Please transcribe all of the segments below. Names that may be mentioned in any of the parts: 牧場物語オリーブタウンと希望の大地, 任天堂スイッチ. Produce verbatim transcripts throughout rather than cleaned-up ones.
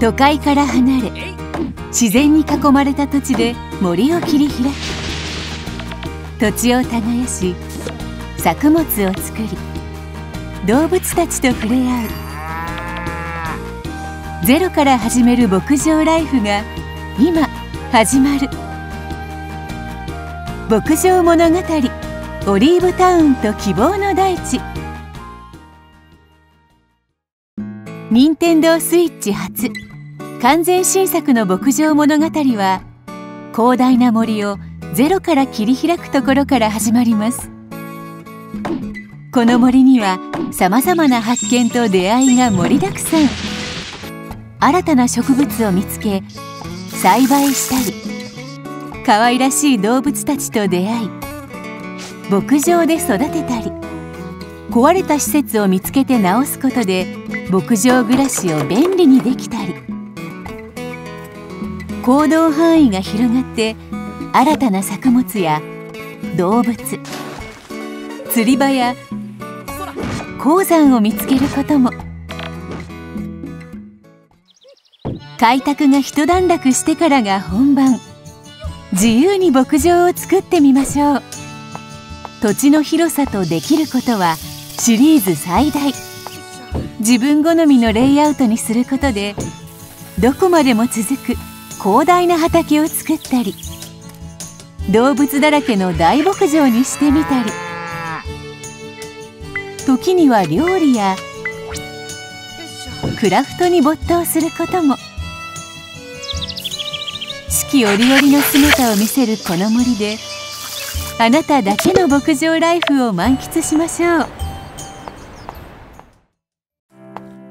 都会から離れ自然に囲まれた土地で森を切り開き、土地を耕し作物を作り動物たちと触れ合う、ゼロから始める牧場ライフが今始まる。牧場物語オリーブタウンと希望の大地、任天堂スイッチ初完全新作の牧場物語は、広大な森をゼロから切り開くところから始まります。この森にはさまざまな発見と出会いが盛りだくさん。新たな植物を見つけ栽培したり、可愛らしい動物たちと出会い牧場で育てたり、壊れた施設を見つけて直すことで牧場暮らしを便利にできたり、行動範囲が広がって新たな作物や動物、釣り場や鉱山を見つけることも、開拓が一段落してからが本番。自由に牧場を作ってみましょう。土地の広さとできることはシリーズ最大。自分好みのレイアウトにすることで、どこまでも続く広大な畑を作ったり、動物だらけの大牧場にしてみたり、時には料理やクラフトに没頭することも。四季折々の姿を見せるこの森で、あなただけの牧場ライフを満喫しましょう。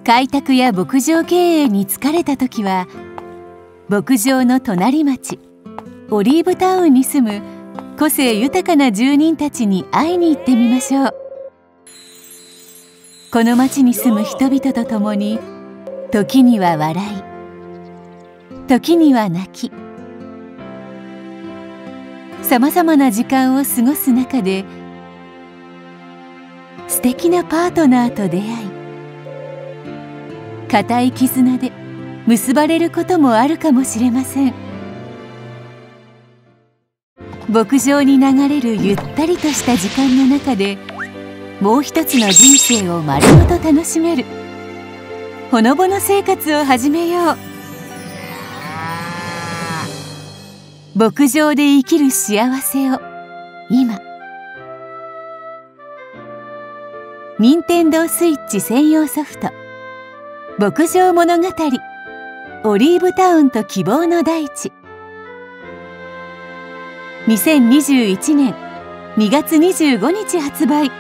開拓や牧場経営に疲れた時は、牧場の隣町オリーブタウンに住む個性豊かな住人たちに会いに行ってみましょう。この町に住む人々と共に、時には笑い、時には泣き、さまざまな時間を過ごす中で、素敵なパートナーと出会い、固い絆で結ばれることもあるかもしれません。牧場に流れるゆったりとした時間の中で、もう一つの人生を丸ごと楽しめるほのぼの生活を始めよう。牧場で生きる幸せを今。任天堂スイッチ専用ソフト牧場物語オリーブタウンと希望の大地、にせんにじゅういちねんにがつにじゅうごにち発売。